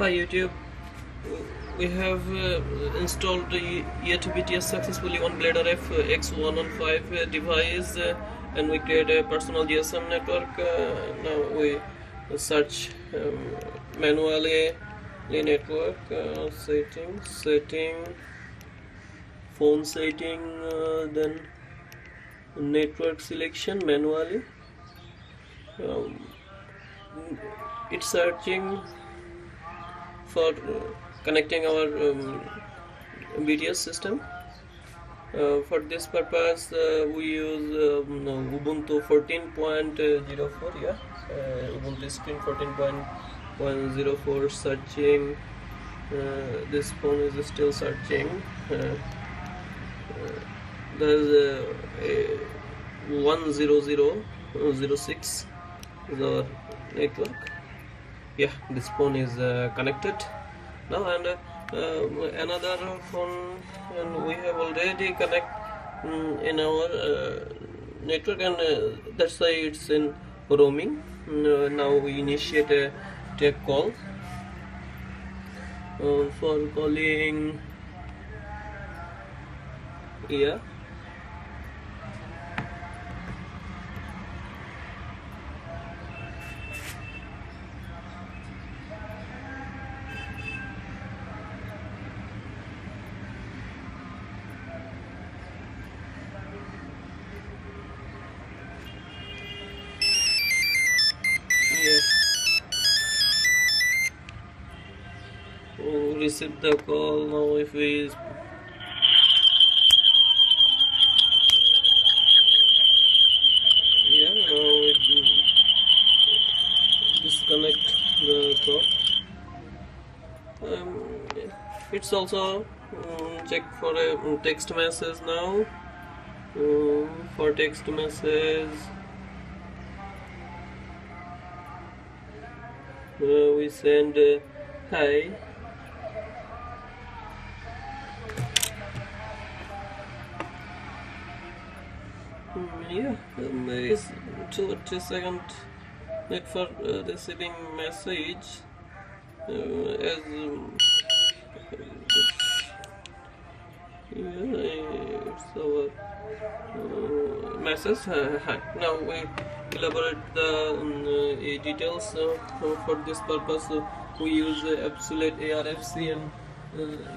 Hi YouTube, we have installed the YateBTS successfully on BladeRF X1 on 5 device, and we create a personal GSM network. Now we search manually the network setting, phone setting, then network selection manually. It's searching for connecting our MBTS system. For this purpose we use Ubuntu 14.04, Ubuntu screen 14.04, searching. This phone is still searching. There's 10006 is our network. Yeah, this phone is connected now, and another phone, and we have already connect in our network, and that's why it's in roaming. Now we initiate a take call. For calling, yeah. Receive the call now. If we now we disconnect the call. It's also check for a text message now. For text message, we send hi. Yeah, it's 2 seconds wait for receiving message. Message hi. Now we elaborate the details. For this purpose we use absolute ARFC, and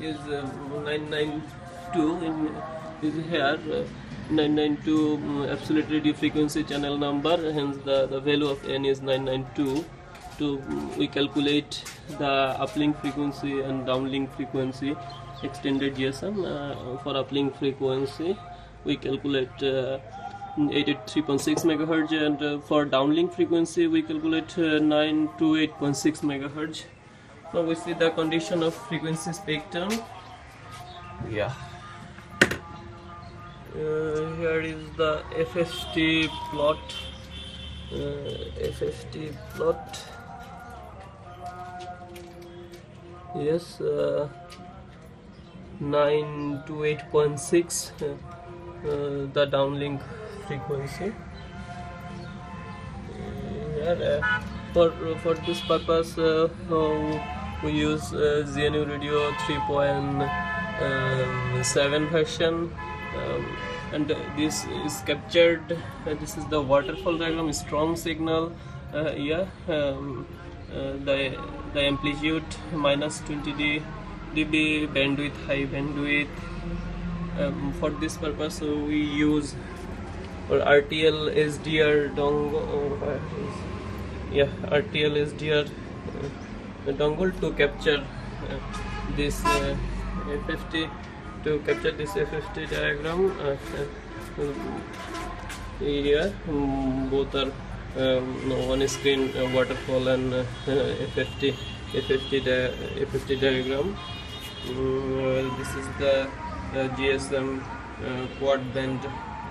is 992 in is here. 992 absolute radio frequency channel number, hence the value of n is 992. We calculate the uplink frequency and downlink frequency extended GSM. For uplink frequency we calculate 883.6 MHz, and for downlink frequency we calculate 928.6 MHz. Now we see the condition of frequency spectrum. Yeah. Here is the FFT plot. Yes, 928.6, the downlink frequency. For this purpose we use GNU Radio 3.7 version. And this is captured. This is the waterfall diagram, strong signal. The amplitude minus 20 dB, bandwidth high bandwidth. For this purpose we use RTL-SDR dongle. RTL-SDR dongle to capture this FFT. FFT diagram. Here both are one screen waterfall and FFT diagram. This is the GSM quad band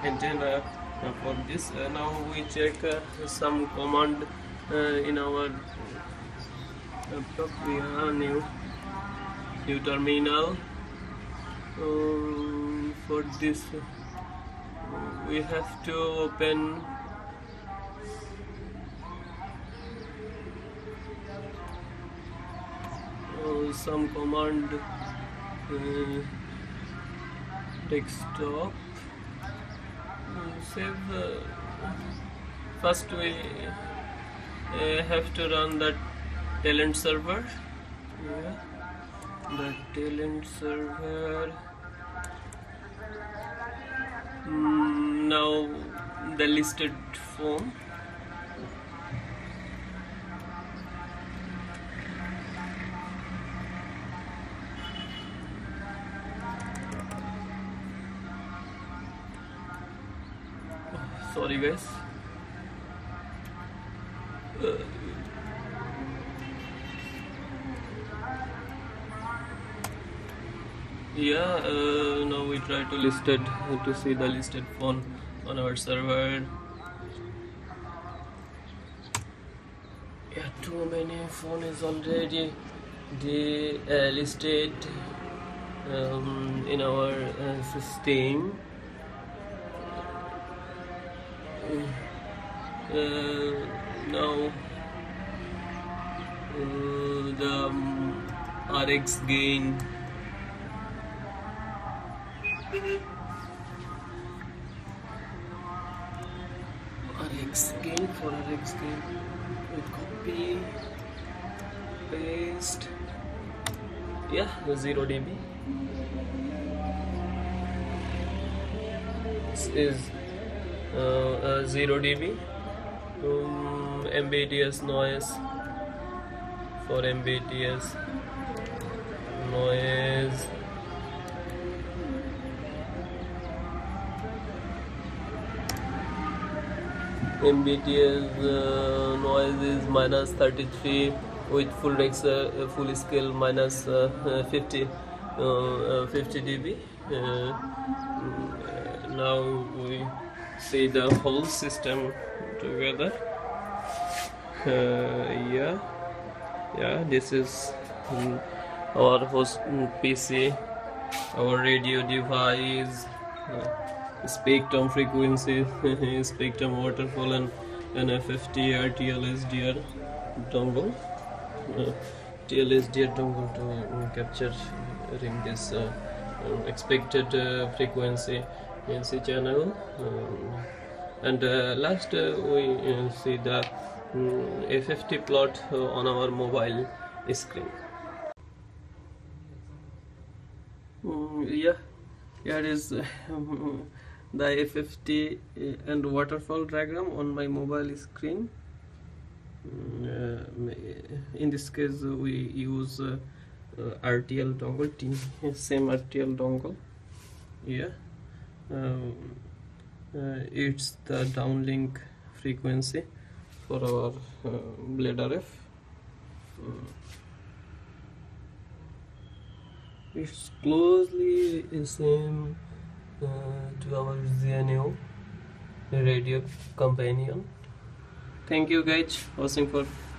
antenna. For this now we check some command in our laptop. We have new terminal. For this we have to open some command desktop. Save. First we have to run the talent server. Yeah. The talent server. Now the listed form. Sorry guys. Now we try to list it to see the listed phone on our server. Yeah, too many phone is already listed in our system. Now the RX gain. RX gain. We copy, paste. Yeah, 0 dB. This is 0 dB. MBTS noise for MBTS noise. MBTS noise is -33 with full scale -50 50 dB. Now we see the whole system together. This is our host PC, our radio device, spectrum frequency, spectrum waterfall, and an FFT RTL-SDR dongle. RTL-SDR dongle to capture this expected frequency channel. And last we see the FFT plot on our mobile screen. Here is the FFT and waterfall diagram on my mobile screen. In this case we use RTL dongle, same RTL dongle. It's the downlink frequency for our BladeRF. It's closely same to our GNU Radio companion. Thank you guys watching for